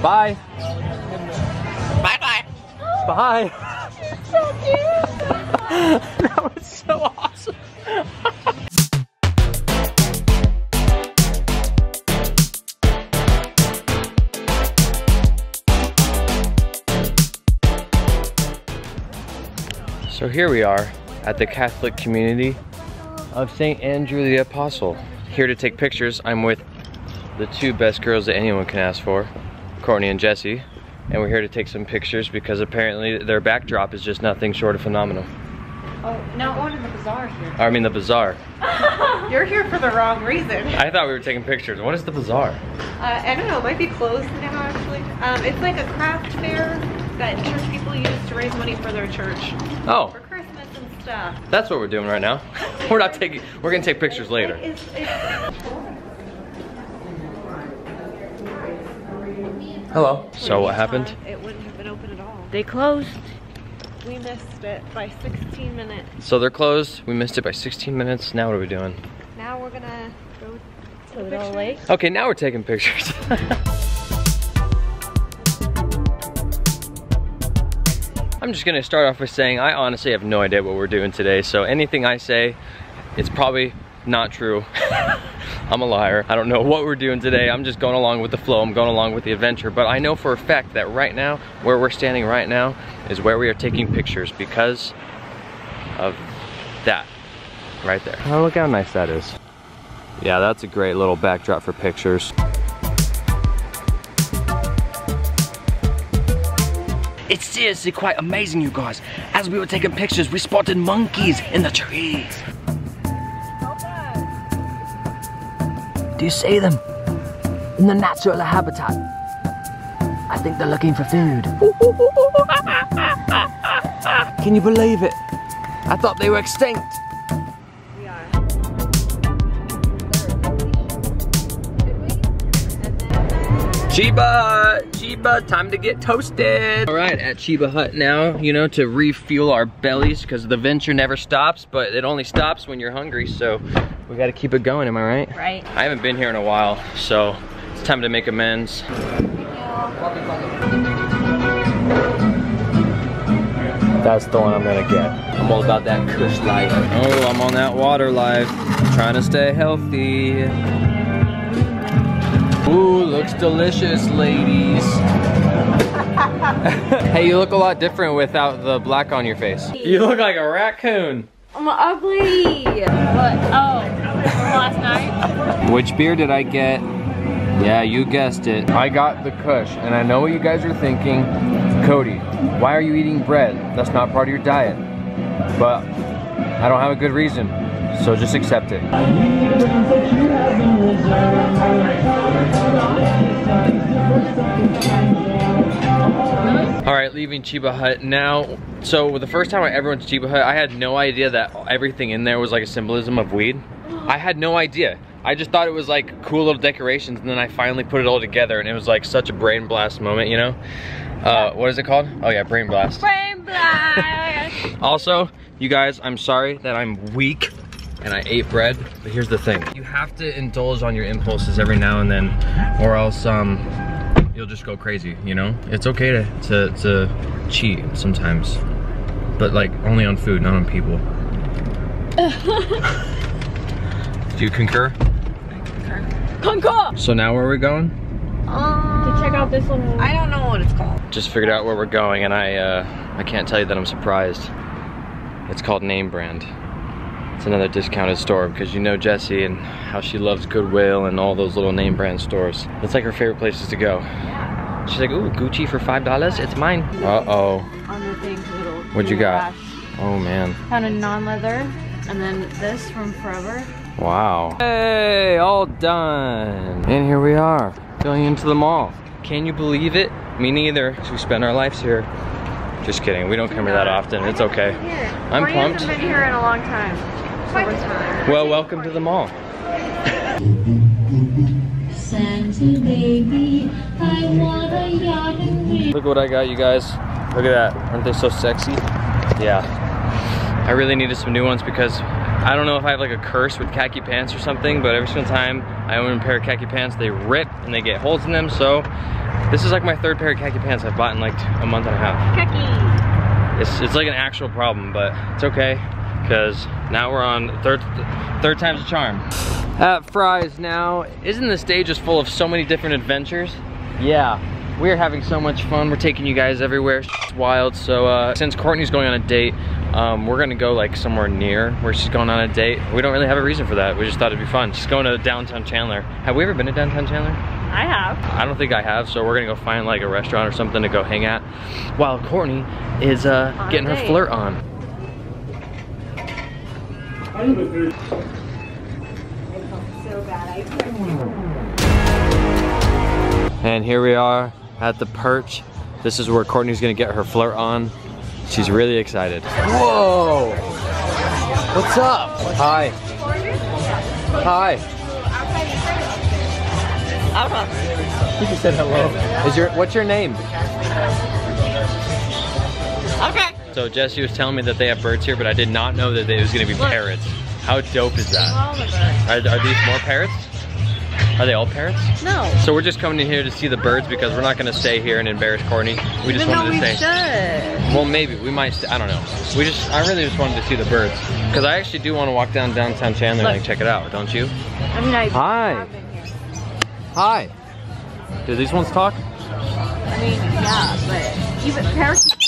Bye. Bye-bye. Bye. She's so cute. That was so awesome. So here we are at the Catholic community of St. Andrew the Apostle. Here to take pictures, I'm with the two best girls that anyone can ask for, Courtney and Jessi. And we're here to take some pictures because apparently their backdrop is just nothing short of phenomenal. Oh, now we're in the bazaar here. I mean the bazaar. You're here for the wrong reason. I thought we were taking pictures. What is the bazaar? I don't know, it might be closed now actually. It's like a craft fair that church people use to raise money for their church. Oh. For Christmas and stuff. That's what we're doing right now. We're gonna take pictures later. Hello. So what happened? It wouldn't have been open at all. They closed. We missed it by 16 minutes. So they're closed. We missed it by 16 minutes. Now what are we doing? Now we're gonna go to the lake. Okay, now we're taking pictures. I'm just gonna start off with saying I honestly have no idea what we're doing today. So anything I say, it's probably not true. I'm a liar. I don't know what we're doing today. I'm just going along with the flow. I'm going along with the adventure. But I know for a fact that right now, where we're standing right now, is where we are taking pictures because of that right there. Oh, look how nice that is. Yeah, that's a great little backdrop for pictures. It's seriously quite amazing, you guys. As we were taking pictures, we spotted monkeys in the trees. Do you see them? In the natural habitat. I think they're looking for food. Can you believe it? I thought they were extinct. We are. Chiba! Chiba, time to get toasted. All right, at Chiba Hut now, you know, to refuel our bellies because the venture never stops, but it only stops when you're hungry, so. We gotta keep it going, am I right? Right. I haven't been here in a while, so it's time to make amends. That's the one I'm gonna get. I'm all about that cush life. Oh, I'm on that water life. Trying to stay healthy. Ooh, looks delicious, ladies. Hey, you look a lot different without the black on your face. You look like a raccoon. I'm ugly. What? Oh, from last night? Which beer did I get? Yeah, you guessed it. I got the Kush, and I know what you guys are thinking. Cody, why are you eating bread? That's not part of your diet. But I don't have a good reason, so just accept it. All right, leaving Chiba Hut now. So the first time I ever went to Chiba Hut, I had no idea that everything in there was like a symbolism of weed. I had no idea. I just thought it was like cool little decorations, and then I finally put it all together, and it was like such a brain blast moment, you know? What is it called? Oh yeah, brain blast. Brain blast! Also, you guys, I'm sorry that I'm weak and I ate bread, but here's the thing. You have to indulge on your impulses every now and then, or else you'll just go crazy, you know? It's okay to cheat sometimes, but like only on food, not on people. Do you concur? I concur. Concur! So now where are we going? To check out this one. I don't know what it's called. Just figured out where we're going, and I can't tell you that I'm surprised. It's called Name Brand. It's another discounted store because you know Jessi and how she loves Goodwill and all those little name brand stores. It's like her favorite places to go. Yeah. She's like, ooh, Gucci for $5, it's mine. Uh-oh. On the thing, little. What'd you got? Rash. Oh man. Found a non-leather and then this from Forever. Wow. Hey, all done. And here we are, going into the mall. Can you believe it? Me neither, because we spend our lives here. Just kidding, we don't come here that often, it's okay. I'm pumped. I haven't been here in a long time. Well, welcome to the mall. Santa baby, I want a yacht and we. Look what I got, you guys. Look at that. Aren't they so sexy? Yeah. I really needed some new ones because I don't know if I have like a curse with khaki pants or something, but every single time I own a pair of khaki pants, they rip and they get holes in them, so This is like my third pair of khaki pants I've bought in like a month and a half. Khaki. It's like an actual problem, but it's okay, because now we're on third time's a charm. At Fry's now. Isn't this day just full of so many different adventures? Yeah. We're having so much fun. We're taking you guys everywhere. It's wild. So since Courtney's going on a date, we're gonna go like somewhere near where she's going on a date. We don't really have a reason for that. We just thought it'd be fun. She's going to downtown Chandler. Have we ever been to downtown Chandler? I have. I don't think I have, so we're gonna go find like a restaurant or something to go hang at while Courtney is getting her flirt on. I felt so bad. And here we are at the Perch. This is where Courtney's gonna get her flirt on. She's really excited. Whoa! What's up? Hi. Hi. You just said hello. What's your name? Okay. So Jessie was telling me that they have birds here, but I did not know that it was gonna be parrots. How dope is that? Oh my God. Are these more parrots? Are they all parrots? No. So we're just coming in here to see the birds because we're not going to stay here and embarrass Courtney. We just wanted to stay. Well, maybe we might. I don't know. I really just wanted to see the birds because I actually do want to walk down downtown Chandler and like, check it out, don't you? I mean, hi. Hi. Do these ones talk? I mean, yeah, but even parrots learn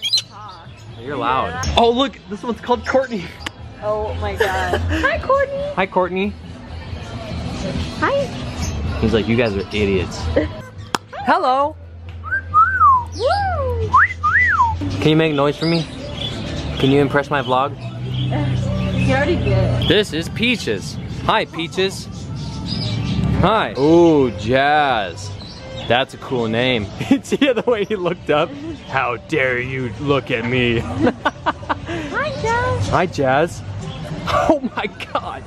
to talk. You're loud. Yeah. Oh, look, this one's called Courtney. Oh my God. Hi, Courtney. Hi, Courtney. Hi. He's like, you guys are idiots. Hello. Can you make noise for me? Can you impress my vlog? You already did. This is Peaches. Hi, Peaches. Hi. Ooh, Jazz. That's a cool name. See the way he looked up? How dare you look at me. Hi, Jazz. Hi, Jazz. Oh my God.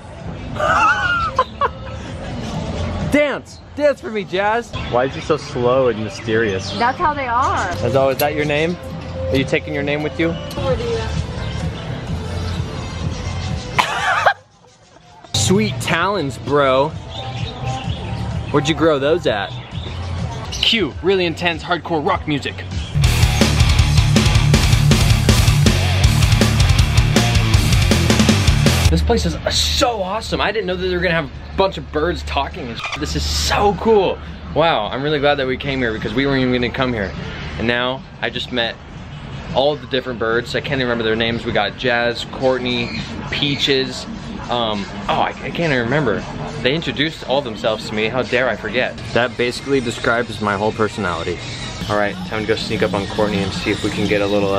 Dance! Dance for me, Jazz! Why is he so slow and mysterious? That's how they are. As always, is that your name? Are you taking your name with you? Sweet talons, bro. Where'd you grow those at? Cue, really intense hardcore rock music. This place is so awesome. I didn't know that they were gonna have bunch of birds talking and shit. This is so cool. Wow, I'm really glad that we came here because we weren't even gonna come here. And now I just met all the different birds. I can't even remember their names. We got Jazz, Courtney, Peaches. I can't even remember. They introduced all themselves to me. How dare I forget? That basically describes my whole personality. All right, time to go sneak up on Courtney and see if we can get a little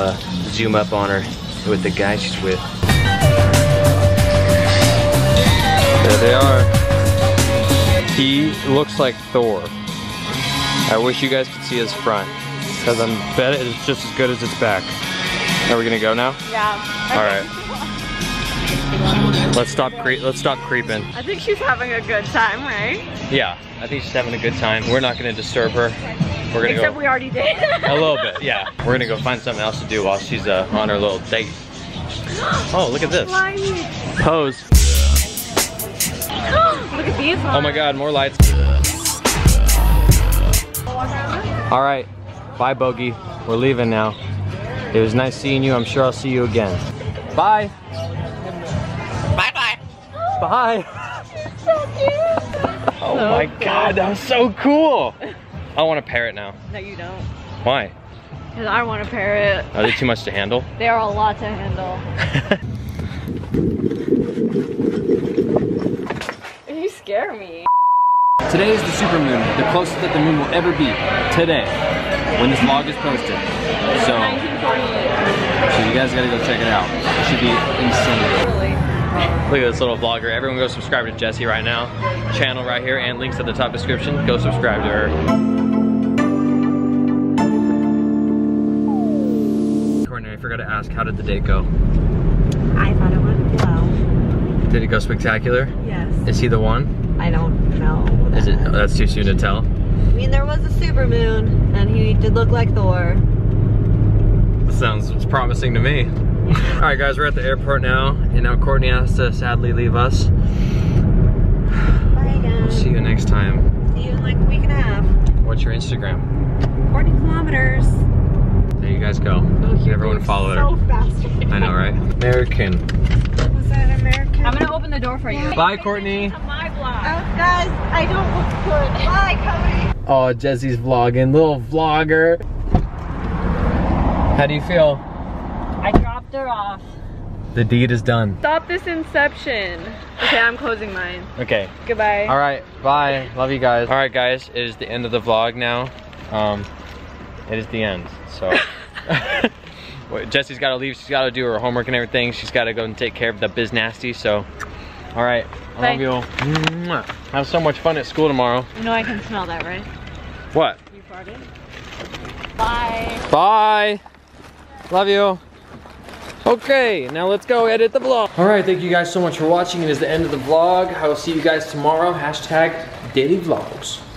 zoom up on her with the guy she's with. There they are. He looks like Thor. I wish you guys could see his front, because I bet it is just as good as its back. Are we gonna go now? Yeah. All right. Let's stop creeping. I think she's having a good time, right? Yeah, I think she's having a good time. We're not gonna disturb her. We're gonna Except we already did. A little bit, yeah. We're gonna go find something else to do while she's on her little date. Oh, look at this. Pose. Look at these ones. Oh my God, more lights. All right, bye Bogey. We're leaving now. It was nice seeing you. I'm sure I'll see you again. Bye. Bye-bye. Bye. She's so cute. Oh my God, that was so cool. I want a parrot now. No, you don't. Why? Because I want a parrot. Are they too much to handle? They are a lot to handle. You scare me. Today is the supermoon, the closest that the moon will ever be. Today, when this vlog is posted. So you guys gotta go check it out. It should be insane. Look at this little vlogger. Everyone go subscribe to Jessi right now. Channel right here and links at the top description. Go subscribe to her. Courtney, I forgot to ask, how did the date go? I thought it went well. Did it go spectacular? Yes. Is he the one? I don't know. Is it? Oh, that's too soon to tell. I mean, there was a supermoon, and he did look like Thor. Sounds promising to me. All right, guys, we're at the airport now, and now Courtney has to sadly leave us. Bye, guys. We'll see you next time. See you in like a week and a half. What's your Instagram? Courtney kilometers. There you guys go. Oh, everyone followed her. So fast. I know, right? American. Was that American? I'm gonna open the door for you. Yeah. Bye, Courtney. My vlog. Oh, guys, I don't look good. Bye, Cody. Oh, Jessie's vlogging, little vlogger. How do you feel? I dropped her off. The deed is done. Stop this inception. Okay, I'm closing mine. Okay. Goodbye. All right, bye. Love you guys. All right, guys, it is the end of the vlog now. It is the end, so. Jessie's gotta leave. She's gotta do her homework and everything. She's gotta go and take care of the biz nasty, so. All right, I love you all. Have so much fun at school tomorrow. You know I can smell that, right? What? You farted? Bye. Bye. Love you. Okay, now let's go edit the vlog. All right, thank you guys so much for watching. It is the end of the vlog. I will see you guys tomorrow. #DailyVlogs.